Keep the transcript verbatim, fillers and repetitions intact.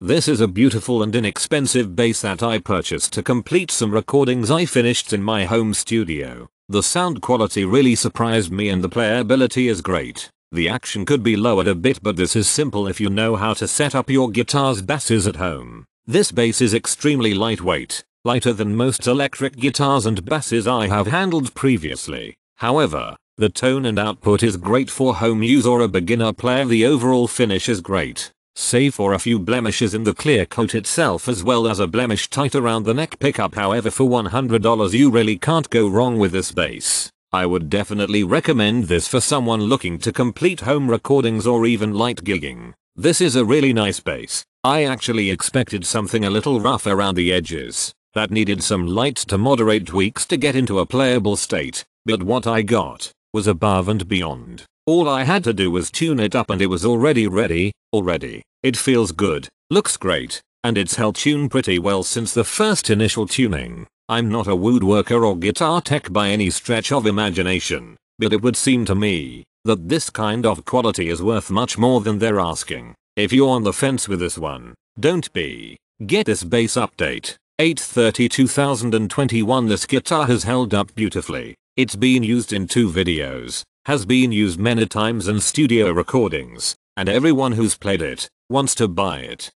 This is a beautiful and inexpensive bass that I purchased to complete some recordings I finished in my home studio. The sound quality really surprised me and the playability is great. The action could be lowered a bit, but this is simple if you know how to set up your guitar's basses at home. This bass is extremely lightweight, lighter than most electric guitars and basses I have handled previously. However, the tone and output is great for home use or a beginner player. The overall finish is great, save for a few blemishes in the clear coat itself as well as a blemish tight around the neck pickup. However, for one hundred dollars you really can't go wrong with this bass. I would definitely recommend this for someone looking to complete home recordings or even light gigging. This is a really nice bass. I actually expected something a little rough around the edges, that needed some light to moderate tweaks to get into a playable state, but what I got was above and beyond. All I had to do was tune it up and it was already ready, already. It feels good, looks great, and it's held tune pretty well since the first initial tuning. I'm not a woodworker or guitar tech by any stretch of imagination, but it would seem to me that this kind of quality is worth much more than they're asking. If you're on the fence with this one, don't be. Get this bass update. eight thirty two thousand twenty-one. This guitar has held up beautifully. It's been used in two videos, has been used many times in studio recordings, and everyone who's played it wants to buy it.